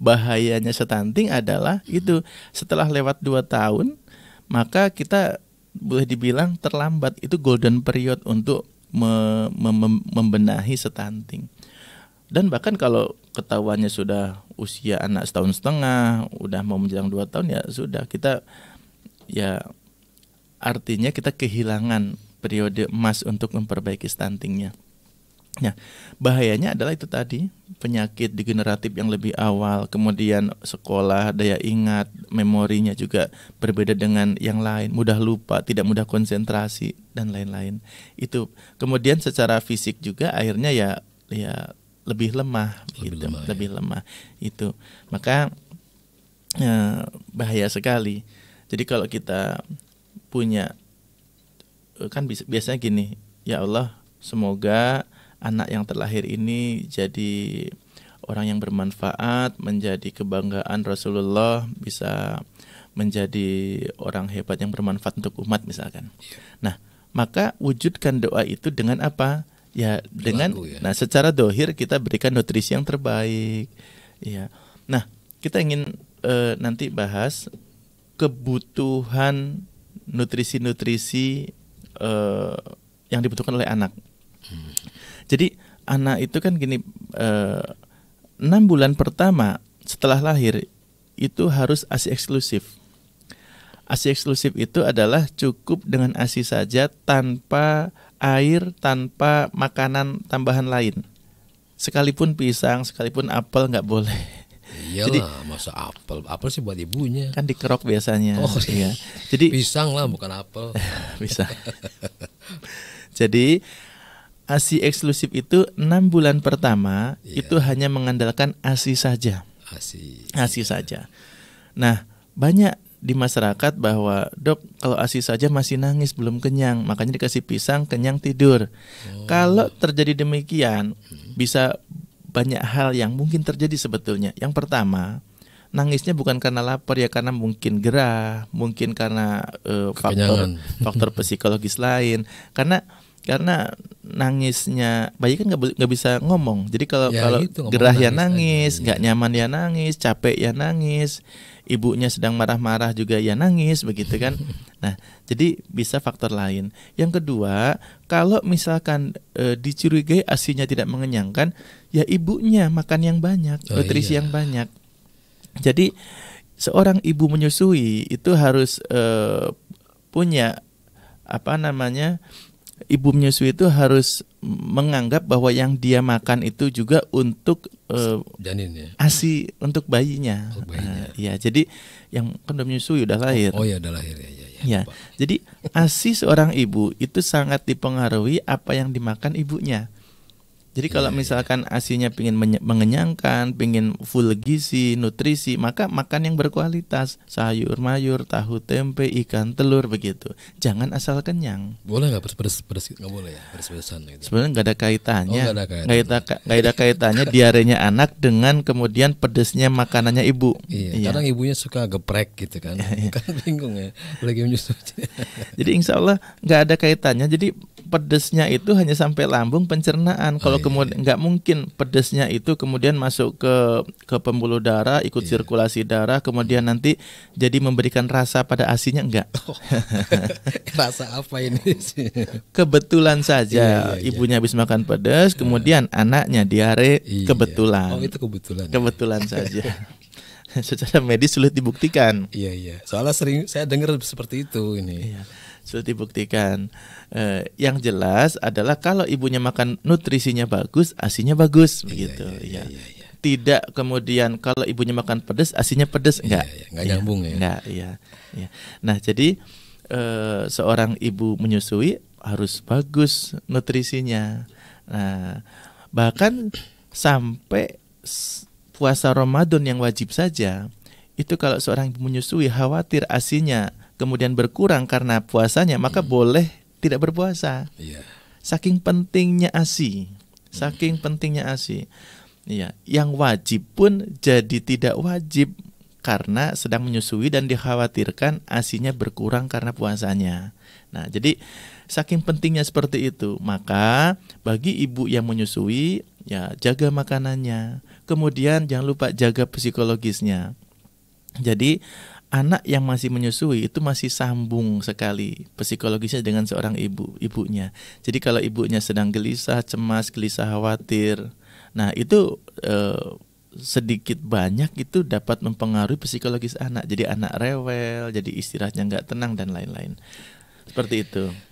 bahayanya stunting adalah itu setelah lewat 2 tahun maka kita boleh dibilang terlambat, itu golden period untuk membenahi stunting. Dan bahkan kalau ketahuannya sudah usia anak 1,5 tahun, udah mau menjelang 2 tahun, ya sudah kita, ya artinya kita kehilangan periode emas untuk memperbaiki stuntingnya. Nah, bahayanya adalah itu tadi, penyakit degeneratif yang lebih awal, kemudian sekolah, daya ingat, memorinya juga berbeda dengan yang lain, mudah lupa, tidak mudah konsentrasi, dan lain-lain. Itu kemudian secara fisik juga akhirnya ya lebih lemah, lebih lemah itu. Maka bahaya sekali. Jadi kalau kita punya, kan biasanya gini, ya Allah, semoga anak yang terlahir ini jadi orang yang bermanfaat, menjadi kebanggaan Rasulullah, bisa menjadi orang hebat yang bermanfaat untuk umat misalkan. Nah, maka wujudkan doa itu dengan apa? Ya, dengan nah secara dohir kita berikan nutrisi yang terbaik. Ya. Nah, kita ingin nanti bahas kebutuhan nutrisi-nutrisi yang dibutuhkan oleh anak. Jadi anak itu kan gini, 6 bulan pertama setelah lahir itu harus ASI eksklusif. ASI eksklusif itu adalah cukup dengan ASI saja, tanpa air, tanpa makanan tambahan lain. Sekalipun pisang, sekalipun apel nggak boleh. Iyalah, jadi masa apel, apel sih buat ibunya. Kan dikerok biasanya. Oh iya. Jadi pisang lah, bukan apel. Pisang. Jadi ASI eksklusif itu 6 bulan pertama itu hanya mengandalkan ASI saja. ASI saja. Nah, banyak di masyarakat bahwa, dok, kalau ASI saja masih nangis, belum kenyang, makanya dikasih pisang, kenyang tidur. Oh. Kalau terjadi demikian, bisa banyak hal yang mungkin terjadi sebetulnya. Yang pertama, nangisnya bukan karena lapar, ya karena mungkin gerah, mungkin karena faktor psikologis lain. Karena nangisnya bayi kan nggak bisa ngomong, jadi kalau gitu, gerah ya nangis, nggak nyaman ya nangis, capek ya nangis, ibunya sedang marah-marah juga ya nangis, begitu kan. Nah, jadi bisa faktor lain. Yang kedua, kalau misalkan dicurigai ASI-nya tidak mengenyangkan, ya ibunya makan yang banyak, nutrisi yang banyak. Jadi seorang ibu menyusui itu harus punya apa namanya, ibu menyusui itu harus menganggap bahwa yang dia makan itu juga untuk janin, ya? ASI untuk bayinya. Oh, bayinya. Ya, jadi yang kan udah menyusui, udah lahir. Oh, oh ya, udah lahir ya. Ya. Jadi ASI seorang ibu itu sangat dipengaruhi apa yang dimakan ibunya. Jadi kalau misalkan ASI-nya pingin mengenyangkan, pingin full gizi, nutrisi, maka makan yang berkualitas, sayur, mayur, tahu, tempe, ikan, telur, begitu. Jangan asal kenyang. Boleh nggak pedes-pedesan gitu? Sebenarnya nggak ada kaitannya. Oh, nggak ada kaitannya diarenya anak dengan kemudian pedesnya makanannya ibu. Iya. Kadang ibunya suka geprek gitu kan? Kan bingung ya. Lagi menyusui. Jadi insya Allah nggak ada kaitannya. Jadi pedesnya itu hanya sampai lambung, pencernaan. Kalau kemudian nggak mungkin pedesnya itu kemudian masuk ke pembuluh darah, ikut sirkulasi darah, kemudian nanti jadi memberikan rasa pada ASI-nya, enggak. Oh. Rasa apa ini? Kebetulan saja ibunya habis makan pedas, kemudian anaknya diare, kebetulan. Oh, itu kebetulan. Kebetulan saja. Secara medis sulit dibuktikan. Iya, iya. Soalnya sering saya dengar seperti itu ini. Iya. Sudah dibuktikan. Yang jelas adalah kalau ibunya makan nutrisinya bagus, ASI-nya bagus, begitu. Iya, iya, iya. Tidak kemudian kalau ibunya makan pedas, ASI-nya pedas, enggak. Iya, iya. Enggak nyambung ya. Enggak, iya, iya. Nah, jadi seorang ibu menyusui harus bagus nutrisinya. Nah, bahkan sampai puasa Ramadan yang wajib saja, itu kalau seorang ibu menyusui khawatir ASI-nya kemudian berkurang karena puasanya, maka boleh tidak berpuasa. Yeah. Saking pentingnya ASI, saking pentingnya ASI. Iya, yang wajib pun jadi tidak wajib karena sedang menyusui dan dikhawatirkan asinya berkurang karena puasanya. Nah, jadi saking pentingnya seperti itu, maka bagi ibu yang menyusui, ya jaga makanannya. Kemudian jangan lupa jaga psikologisnya. Jadi anak yang masih menyusui itu masih sambung sekali psikologisnya dengan seorang ibunya. Jadi kalau ibunya sedang gelisah, cemas, gelisah, khawatir, nah itu sedikit banyak itu dapat mempengaruhi psikologis anak. Jadi anak rewel, jadi istirahatnya nggak tenang dan lain-lain. Seperti itu.